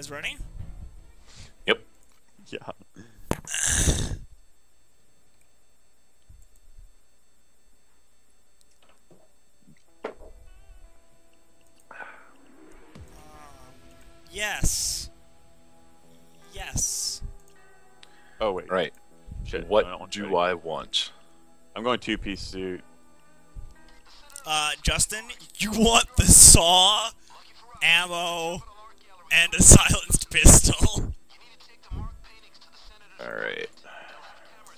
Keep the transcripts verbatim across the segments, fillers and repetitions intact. guys ready? Yep. Yeah. um, yes. Yes. Oh wait. Right. Shit. What no, I do ready. I want? I'm going two-piece suit. Uh, Justin, you want the saw, ammo, and a silenced pistol. Alright.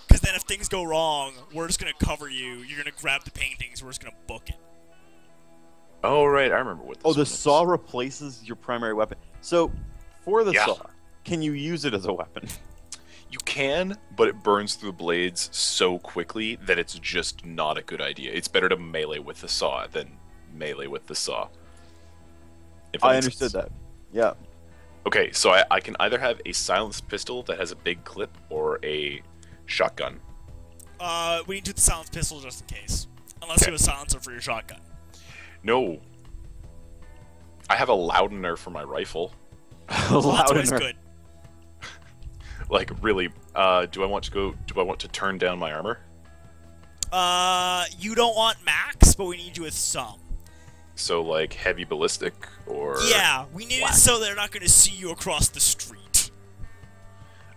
Because then if things go wrong, we're just going to cover you. You're going to grab the paintings. We're just going to book it. Oh, right. I remember what this Oh, the is. saw replaces your primary weapon. So, for the yeah. saw, can you use it as a weapon? You can, but it burns through the blades so quickly that it's just not a good idea. It's better to melee with the saw than melee with the saw. If I understood sense. that. Yeah. Okay, so I, I can either have a silenced pistol that has a big clip or a shotgun. Uh, we need to do the silenced pistol just in case. Unless okay. you have a silencer for your shotgun. No. I have a loudener for my rifle. A loudener is good. Like really, uh, do I want to go? Do I want to turn down my armor? Uh, you don't want max, but we need you with some. So like heavy ballistic, or yeah, we need black. it so they're not going to see you across the street.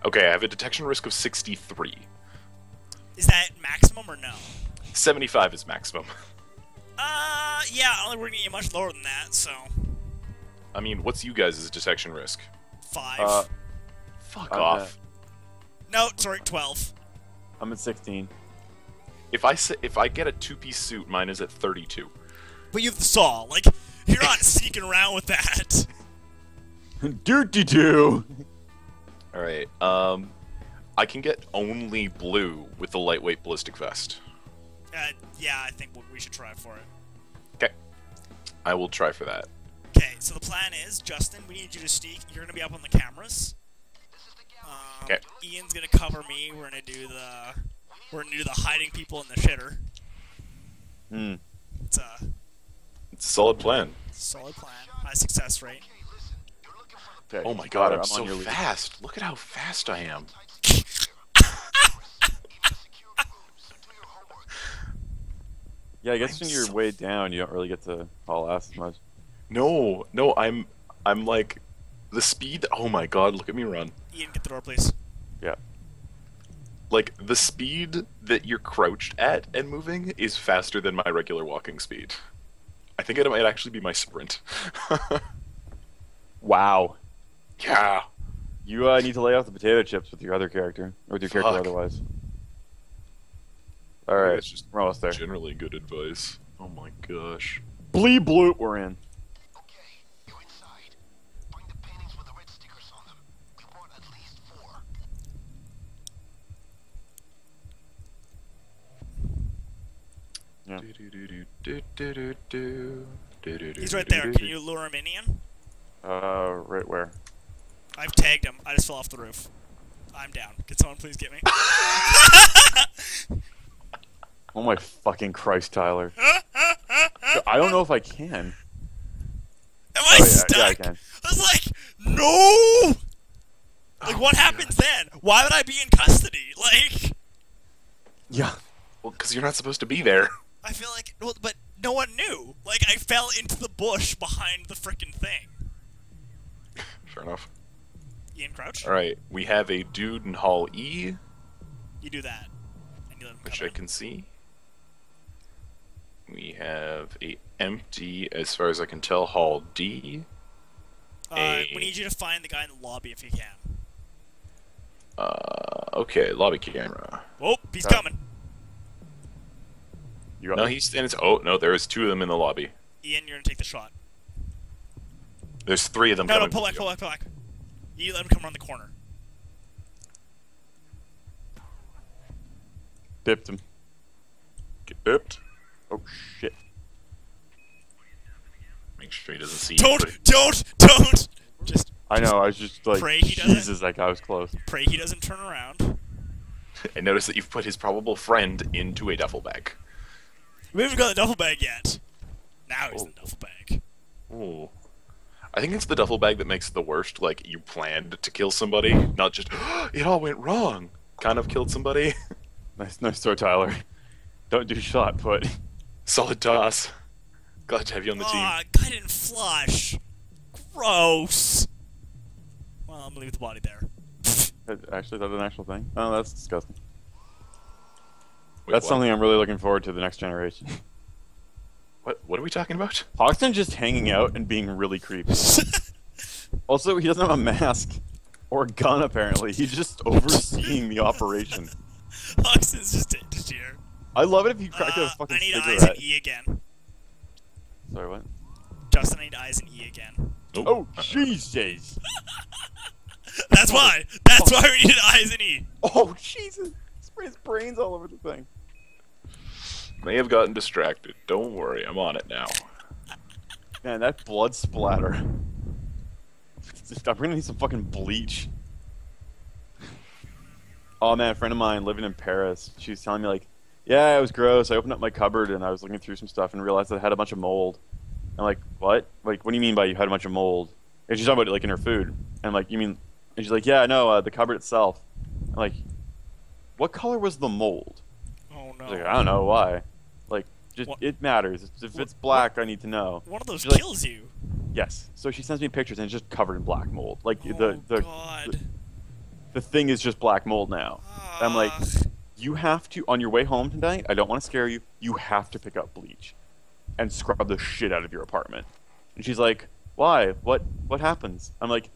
Okay, I have a detection risk of sixty-three. Is that maximum or no? seventy-five is maximum. Uh, yeah, I don't think we're gonna get much lower than that. So. I mean, what's you guys' detection risk? Five. Uh, Fuck I'm off. At... No, sorry, twelve. I'm at sixteen. If I if I get a two-piece suit, mine is at thirty-two. But you have the saw. Like, you're not sneaking around with that. Do-do-do. All right. Um, I can get only blue with the lightweight ballistic vest. Uh, yeah, I think we should try for it. Okay. I will try for that. Okay, so the plan is, Justin, we need you to sneak. You're going to be up on the cameras. Okay. Ian's gonna cover me. We're gonna do the we're gonna do the hiding people in the shitter. Hmm. It's a it's a solid plan. Solid plan. High success rate. Okay, oh my God! I'm, I'm so on your fast. Lead. Look at how fast I am. Yeah, I guess I'm when you're so way down, you don't really get to haul ass as much. No, no, I'm I'm like. The speed... Oh my God, look at me run. Ian, get the door, please. Yeah. Like, the speed that you're crouched at and moving is faster than my regular walking speed. I think it might actually be my sprint. Wow. Yeah. You uh, need to lay off the potato chips with your other character. Or with your Fuck. character otherwise. Alright, just we're almost there. Generally good advice. Oh my gosh. Blee bloop, we're in. Yeah. He's right there. Can you lure him in, Ian? Uh, right where? I've tagged him. I just fell off the roof. I'm down. Could someone please get me? Oh my fucking Christ, Tyler. I don't know if I can. Am I oh, stuck? Yeah, yeah, I, can. I was like, no! Like, oh, what happens God. then? Why would I be in custody? Like... Yeah. Well, because you're not supposed to be there. I feel like, well, but no one knew. Like, I fell into the bush behind the frickin' thing. Fair enough. Ian, crouch. All right, we have a dude in Hall E. You do that. And you let him which I in. can see. We have a empty, as far as I can tell, Hall D. Uh, a... We need you to find the guy in the lobby if you can. Uh, okay, lobby camera. Oh, he's Sorry. coming. No, there? he's in his. Oh no, there is two of them in the lobby. Ian, you're gonna take the shot. There's three of them. No, coming no, pull back, pull back, pull back. You let him come around the corner. Bipped him. Get bipped. Oh shit. Make sure he doesn't see. Don't, anybody. don't, don't. Just. I know. I was just like. Pray he doesn't. Jesus, like I was close. Pray he doesn't turn around. And notice that you've put his probable friend into a duffel bag. We haven't got the duffel bag yet. Now he's oh. in the duffel bag. Ooh. I think it's the duffel bag that makes it the worst. Like, you planned to kill somebody, not just, oh, it all went wrong. Kind of killed somebody. Nice, nice throw, Tyler. Don't do shot put. Solid toss. Glad to have you on the oh, team. Aw, guy didn't flush. Gross. Well, I'm gonna leave the body there. Actually, is that an actual thing? Oh, that's disgusting. Wait, that's what? Something I'm really looking forward to the next generation. What What are we talking about? Hoxton's just hanging out and being really creepy. Also, he doesn't have a mask or a gun, apparently. He's just overseeing the operation. Hoxton's just a here. I love it if you crack uh, a fucking cigarette. I need cigarette. Eyes and E again. Sorry, what? Justin, I need eyes and E again. Oh, oh Jesus! That's why! That's why we needed eyes and E! Oh, Jesus! His brain's all over the thing. May have gotten distracted. Don't worry, I'm on it now. Man, that blood splatter. I'm gonna need some fucking bleach. Oh man, a friend of mine living in Paris, she was telling me like, yeah, it was gross. I opened up my cupboard and I was looking through some stuff and realized that I had a bunch of mold. I'm like, what? Like, what do you mean by you had a bunch of mold? And she's talking about it like in her food. And like, you mean? And she's like, yeah, no, uh, the cupboard itself. I'm like, what color was the mold? Oh no! I, like, I don't know why. Like, just what? It matters. If what? It's black, I need to know. One of those she's kills like, you. Yes. So she sends me pictures, and it's just covered in black mold. Like oh, the the, God. the the thing is just black mold now. Uh. I'm like, you have to on your way home tonight. I don't want to scare you. You have to pick up bleach, and scrub the shit out of your apartment. And she's like, why? What? What happens? I'm like,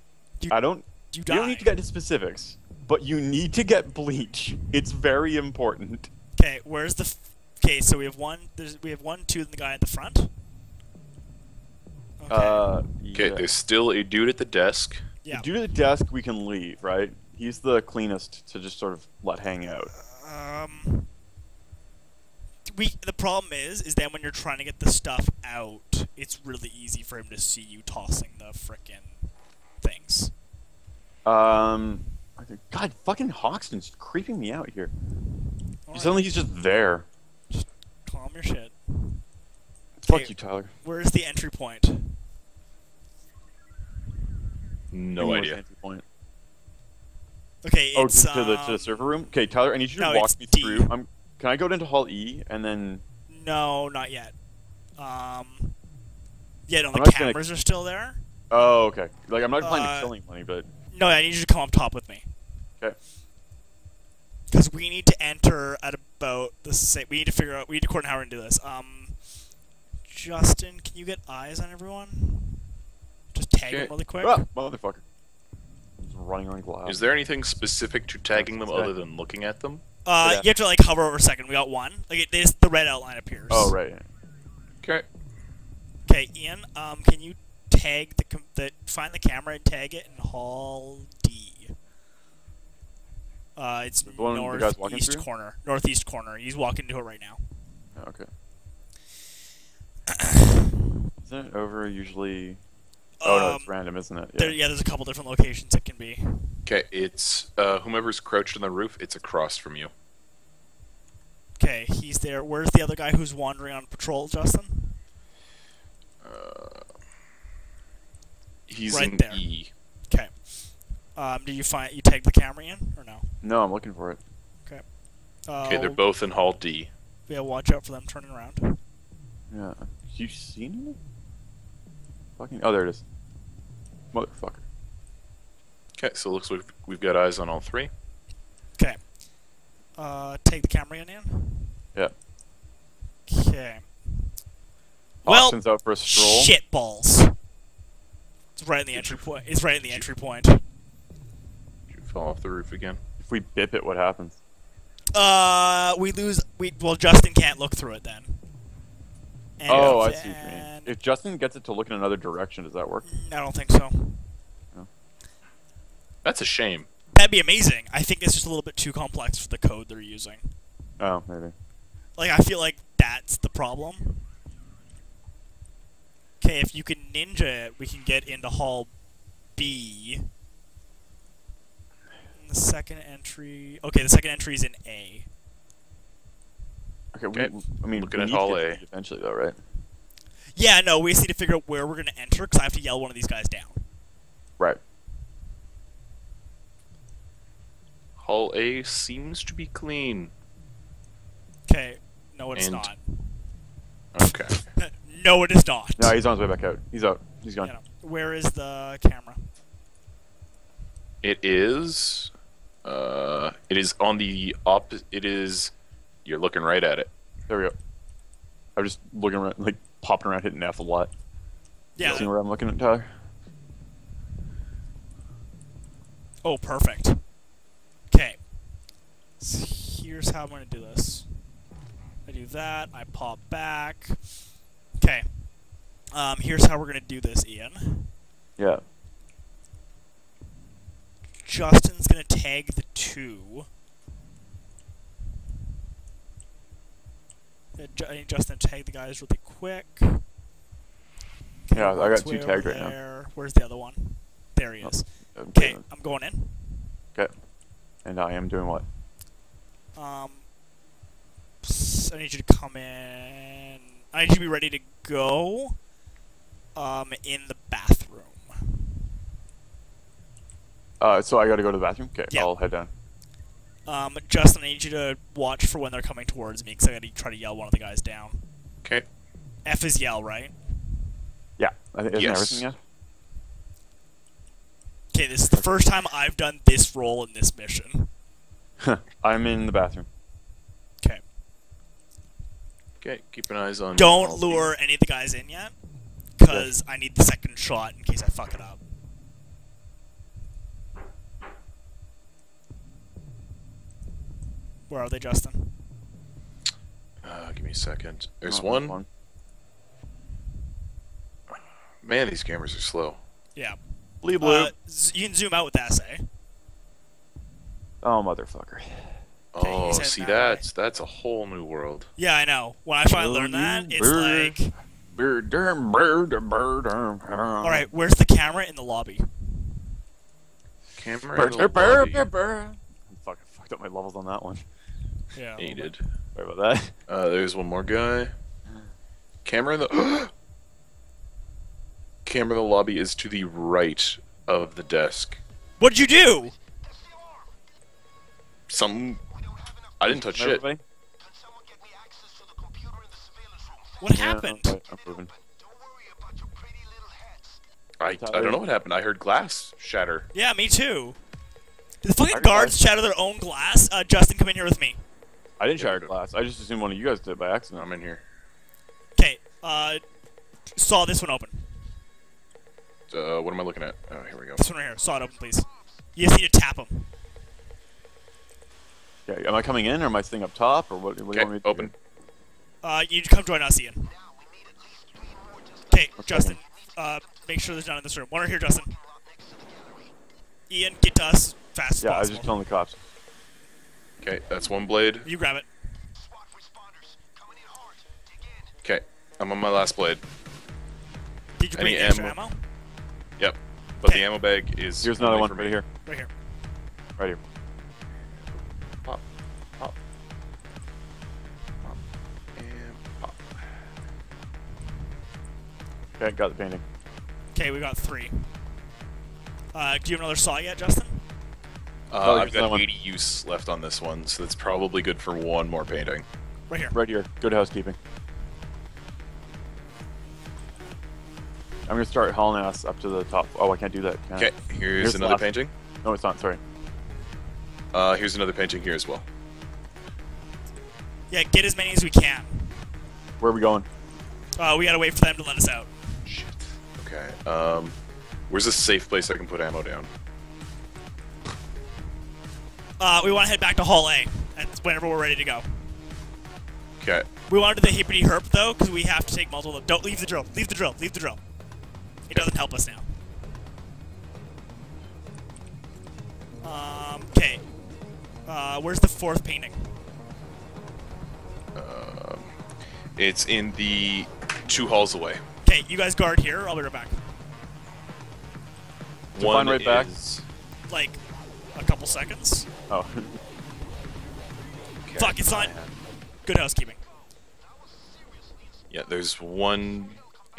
you, I don't. You, you don't need to get into specifics. But you need to get bleach. It's very important. Okay, where's the? Okay, so we have one. There's, we have one, two, and the guy at the front. Okay. Uh, yeah. Okay, there's still a dude at the desk. Yeah. The dude at the desk, we can leave, right? He's the cleanest to just sort of let hang out. Um. We. The problem is, is that when you're trying to get the stuff out, it's really easy for him to see you tossing the frickin' things. Um. God, fucking Hoxton's creeping me out here. Right. Suddenly he's just there. Just calm your shit. Fuck hey, you, Tyler. Where's the entry point? No idea. Entry point? Okay, oh, it's... Oh, to, um, to the server room? Okay, Tyler, I need you to no, walk me deep. through. I'm, can I go into Hall E and then... No, not yet. Um, yeah, no, I'm the cameras gonna... are still there. Oh, okay. Like, I'm not planning uh, to kill anybody, but... No, I need you to come up top with me. Okay. Because we need to enter at about the same. We need to figure out. We need to coordinate how we're gonna do this. Um, Justin, can you get eyes on everyone? Just tag okay. them really quick. Ah, motherfucker. He's running on glass. Is there anything specific to tagging them other than looking at them? Uh, yeah. You have to like hover over a second. We got one. Like it, this, the red outline appears. Oh right. Okay. Okay, Ian. Um, can you? Tag the, com the find the camera and tag it in Hall D. Uh, it's northeast corner. Northeast corner. He's walking to it right now. Okay. Isn't it over usually? Oh um, no, it's random, isn't it? Yeah. There, yeah, there's a couple different locations it can be. Okay, it's uh, whomever's crouched on the roof. It's across from you. Okay, he's there. Where's the other guy who's wandering on patrol, Justin? Uh. He's right in there. E. Okay. Um, do you find you take the camera in or no? No, I'm looking for it. Okay. Uh, okay, they're both in Hall D. Yeah, watch out for them turning around. Yeah. You seen it? Fucking. Oh, there it is. Motherfucker. Okay, so it looks like we've got eyes on all three. Okay. Uh, take the camera in, Ian. Yeah. Okay. Austin's well, out for a stroll. Shit balls. It's right in the entry point. It's right in the entry point. Did you fall off the roof again? If we bip it, what happens? Uh, we lose. We well, Justin can't look through it then. And oh, I see what you mean. If Justin gets it to look in another direction, does that work? I don't think so. No. That's a shame. That'd be amazing. I think it's just a little bit too complex for the code they're using. Oh, maybe. Like I feel like that's the problem. Okay, if you can ninja it, we can get into Hall B. And the second entry... Okay, the second entry is in A. Okay, we, okay. I mean, looking at Hall A. Eventually, though, right? Yeah, no, we just need to figure out where we're going to enter, because I have to yell one of these guys down. Right. Hall A seems to be clean. Okay. No, it's and... not. Okay. No, it is not. No, he's on his way back out. He's out. He's gone. Yeah, no. Where is the camera? It is... Uh, it is on the op. It is... You're looking right at it. There we go. I'm just looking around, like, popping around, hitting F a lot. Yeah. You see where I'm looking at, Tyler? Oh, perfect. Okay. So here's how I'm going to do this. I do that. I pop back. Okay. Um, here's how we're going to do this, Ian. Yeah. Justin's going to tag the two. I need Justin to tag the guys really quick. Okay, yeah, I got two tagged right now. Where's the other one? There he is. Oh, okay, I'm, I'm going in. Okay. And I am doing what? Um, I need you to come in. I need you to be ready to go um, in the bathroom. Uh, so I gotta go to the bathroom? Okay, yeah. I'll head down. Um, Justin, I need you to watch for when they're coming towards me, because I gotta try to yell one of the guys down. Okay. F is yell, right? Yeah. I think, isn't yes. everything yet? Okay, this is the first time I've done this role in this mission. I'm in the bathroom. Okay. Okay, keep an eye on... Don't lure any of the guys in yet, because yeah. I need the second shot in case I fuck it up. Where are they, Justin? Uh, give me a second. There's oh, one. one. Man, these cameras are slow. Yeah. Blee blue. Uh, you can zoom out with that, say. Oh, motherfucker. Okay, oh, see, that that's, that's a whole new world. Yeah, I know. When I finally learned that, it's bird, like... Bird, bird, bird, bird, bird. All right, where's the camera in the lobby? Camera in the lobby. I fucking fucked up my levels on that one. Yeah. Needed. Sorry about that. Uh, there's one more guy. Camera in the camera in the lobby is to the right of the desk. What'd you do? Some. I didn't touch shit. Can someone get me access to the computer in the surveillance room? What happened? Yeah, I'm moving. Don't worry about your pretty little hats. I I don't know what happened. I heard glass shatter. Yeah, me too. Did the fucking guards shatter their own glass? Uh, Justin, come in here with me. I didn't shatter glass. I just assumed one of you guys did by accident. I'm in here. Okay. Uh, saw this one open. Uh, what am I looking at? Oh, here we go. This one right here. Saw it open, please. You just need to tap them. Okay. Am I coming in, or am I staying up top, or what? What do you want me to do? Open. Uh, you come join us, Ian. Okay, Justin. Uh, make sure there's none in this room. One right here, Justin. Ian, get to us. Fast yeah, possible. I was just telling the cops. Okay, that's one blade. You grab it. Okay, I'm on my last blade. Did you bring any extra ammo? ammo? Yep, but the ammo bag is... Here's another one right here. Right here. Right here. Pop, pop, pop, and pop. Okay, got the painting. Okay, we got three. Uh, do you have another saw yet, Justin? Uh, I've got eighty use left on this one, so that's probably good for one more painting. Right here. Right here. Good housekeeping. I'm going to start hauling ass up to the top. Oh, I can't do that. Okay, here's, here's another painting. No, it's not. Sorry. Uh, here's another painting here as well. Yeah, get as many as we can. Where are we going? Uh, we got to wait for them to let us out. Shit. Okay. Um, where's a safe place I can put ammo down? Uh, we want to head back to Hall A whenever we're ready to go. Okay. We want to do the hippity herp, though, because we have to take multiple of them. Don't leave the drill. Leave the drill. Leave the drill. It doesn't help us now. Um, okay. Uh, where's the fourth painting? Uh, it's in the two halls away. Okay, you guys guard here. I'll be right back. One right back. Like... a couple seconds. Oh. Okay. Fuck, it's not... Good housekeeping. Yeah, there's one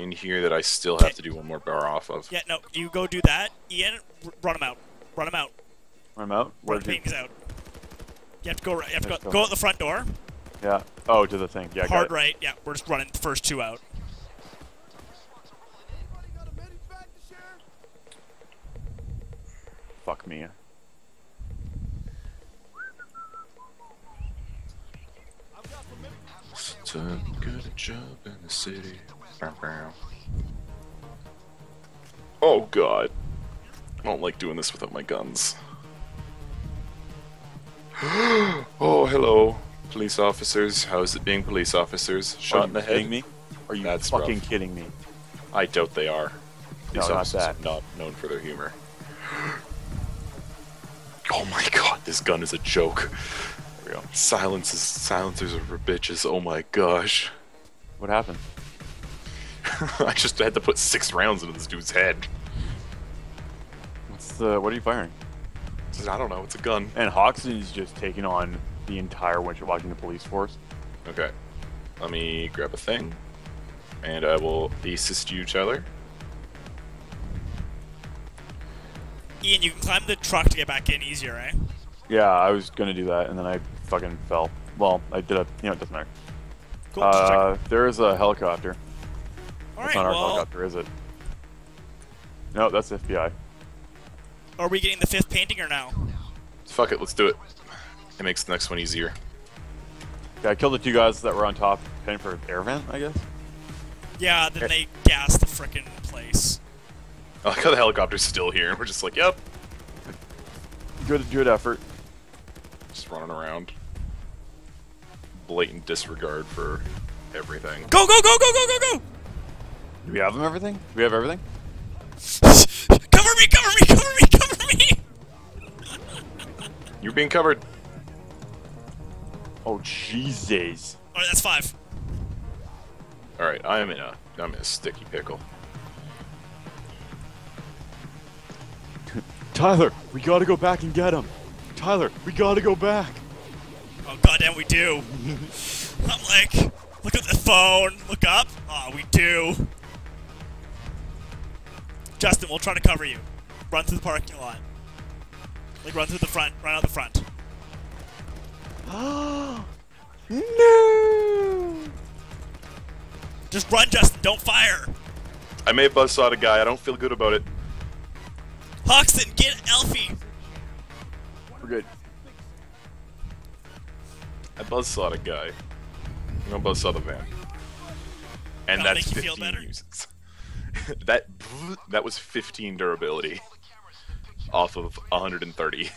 in here that I still have okay. to do one more bar off of. Yeah, no, you go do that. Ian, run him out. Run him out. Run him out? Where'd run you... out. You have to go right. You have to go, go out the front door. Yeah. Oh, to the thing. Yeah, hard got it. Right. Yeah, we're just running the first two out. Fuck me. Done a good job in the city. Oh god. I don't like doing this without my guns. Oh, hello, police officers. How is it being police officers? Shot in the head? Are you kidding me? Are you That's fucking rough. kidding me? I doubt they are. Police no, officers not that. Are not known for their humor. Oh my god, this gun is a joke. Silences, silencers are bitches. Oh my gosh! What happened? I just had to put six rounds into this dude's head. What's the? What are you firing? I don't know. It's a gun. And Hoxton is just taking on the entire winter watching the police force. Okay, let me grab a thing, and I will assist you, Tyler. Ian, you can climb the truck to get back in easier, eh? Yeah, I was gonna do that, and then I fucking fell. Well, I did a, you know, it doesn't matter. Cool. Uh, there is a helicopter. All that's right, not our well, helicopter, is it? No, that's the F B I. Are we getting the fifth painting or no? Fuck it, let's do it. It makes the next one easier. Yeah, I killed the two guys that were on top, heading for an air vent, I guess? Yeah, then they gassed the frickin' place. I like how the helicopter's still here, and we're just like, yep. Good, good effort. Just running around. Blatant disregard for everything. Go, go, go, go, go, go, go! Do we have them everything? Do we have everything? Cover me, cover me, cover me, cover me! You're being covered. Oh, Jesus. Alright, that's five. Alright, I am in a, I'm in a sticky pickle. Tyler, we gotta go back and get him. Tyler, we gotta go back. Oh goddamn, we do. I'm like, look at the phone, look up. Oh, we do. Justin, we'll try to cover you. Run through the parking lot. Like run through the front, run out the front. Oh no! Just run, Justin. Don't fire. I may have buzzsawed a guy. I don't feel good about it. Hoxton, get Elfie! We're good. I buzzsawed a guy. I'm gonna buzzsaw the van. And That'll that's make you fifteen feel better. that, that was fifteen durability off of one hundred thirty.